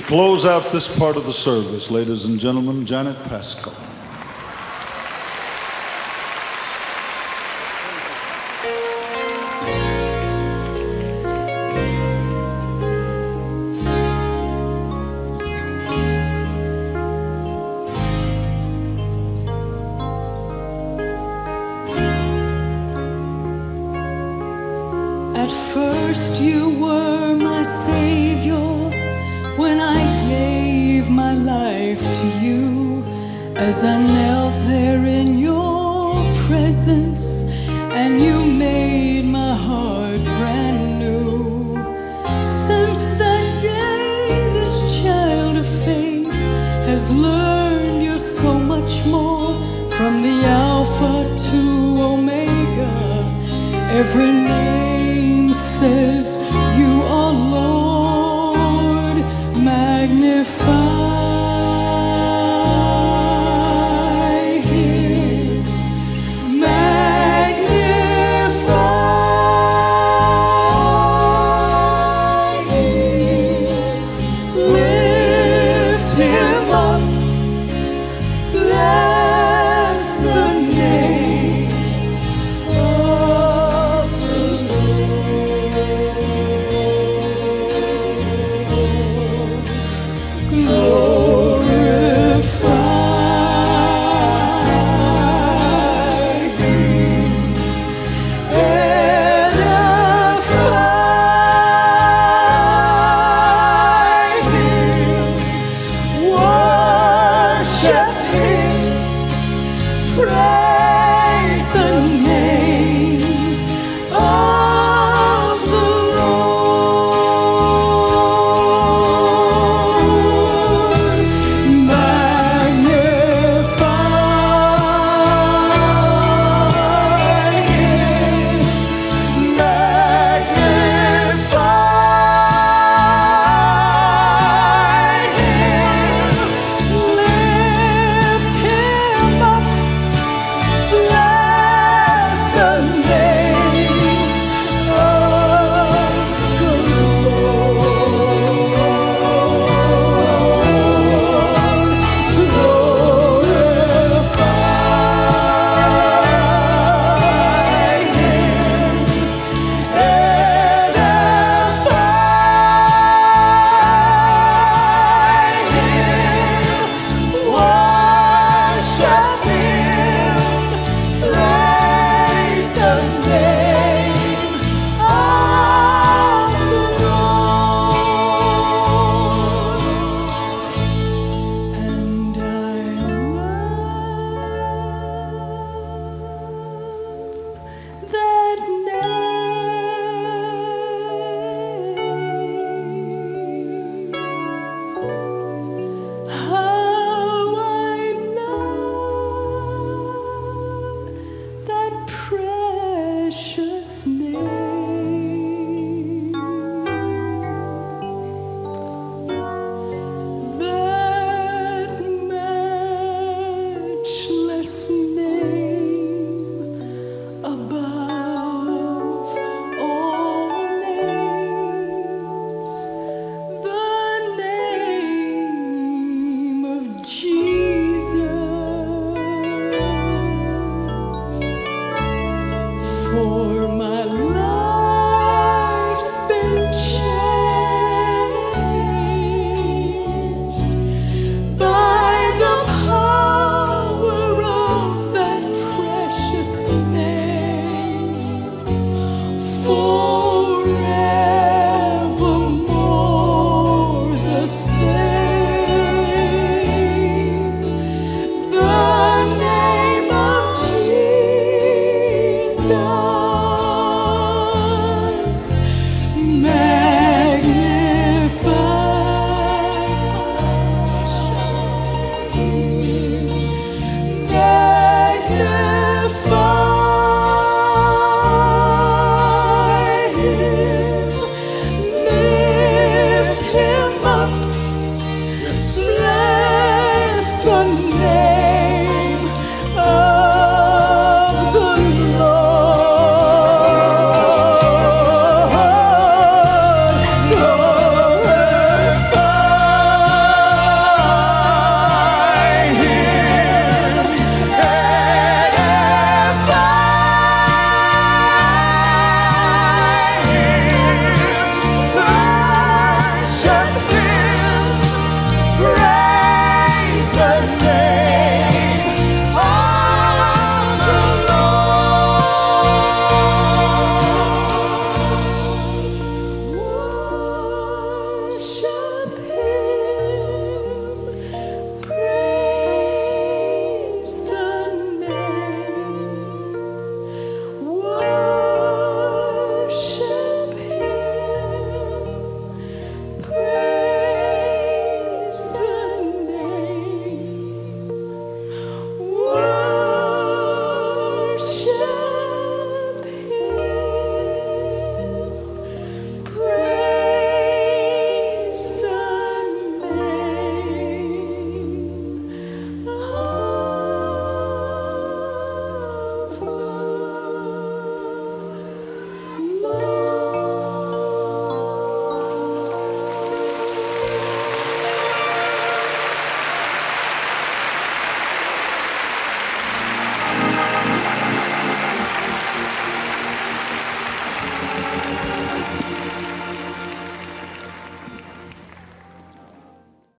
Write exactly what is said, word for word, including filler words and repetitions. To close out this part of the service, ladies and gentlemen, Janet Paschal. At first you were my savior, when I gave my life to you, as I knelt there in your presence, and you made my heart brand new. Since that day, this child of faith has learned you're so much more, from the Alpha to Omega, every night.